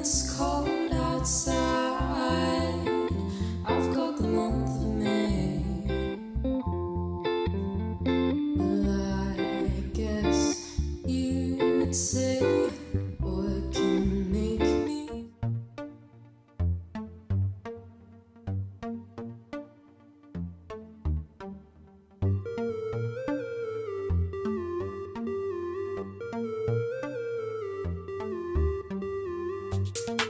It's cold outside. I've got the month of May, well, I guess you'd say, what can make me you